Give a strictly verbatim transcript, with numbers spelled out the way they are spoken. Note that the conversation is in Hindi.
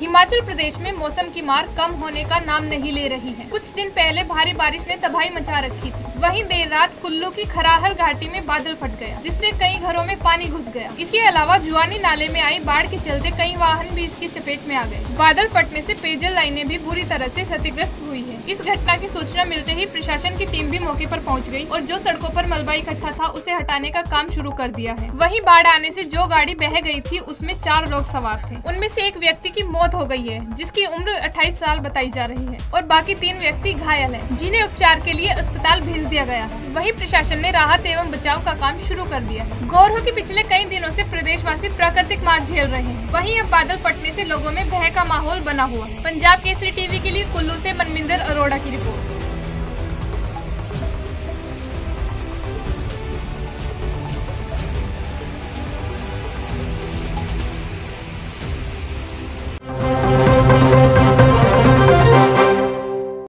हिमाचल प्रदेश में मौसम की मार कम होने का नाम नहीं ले रही है। कुछ दिन पहले भारी बारिश ने तबाही मचा रखी थी। वहीं देर रात कुल्लू की खराहल घाटी में बादल फट गया, जिससे कई घरों में पानी घुस गया। इसके अलावा जुआनी नाले में आई बाढ़ के चलते कई वाहन भी इसकी चपेट में आ गए। बादल फटने से पेयजल लाइनें भी बुरी तरह से क्षतिग्रस्त हुई है। इस घटना की सूचना मिलते ही प्रशासन की टीम भी मौके पर पहुंच गई और जो सड़कों पर मलबा इकट्ठा था उसे हटाने का काम शुरू कर दिया है। वहीं बाढ़ आने से जो गाड़ी बह गई थी उसमें चार लोग सवार थे, उनमें से एक व्यक्ति की मौत हो गई है, जिसकी उम्र अट्ठाईस साल बताई जा रही है और बाकी तीन व्यक्ति घायल हैं, जिन्हें उपचार के लिए अस्पताल भेज दिया गया है। वहीं प्रशासन ने राहत एवं बचाव का काम शुरू कर दिया है। गौर हो कि पिछले कई दिनों से प्रदेशवासी प्राकृतिक मार झेल रहे हैं। वहीं अब बादल फटने से लोगों में भय का माहौल बना हुआ है। पंजाब केसरी टीवी के लिए कुल्लू से मनमिंदर अरोड़ा की रिपोर्ट।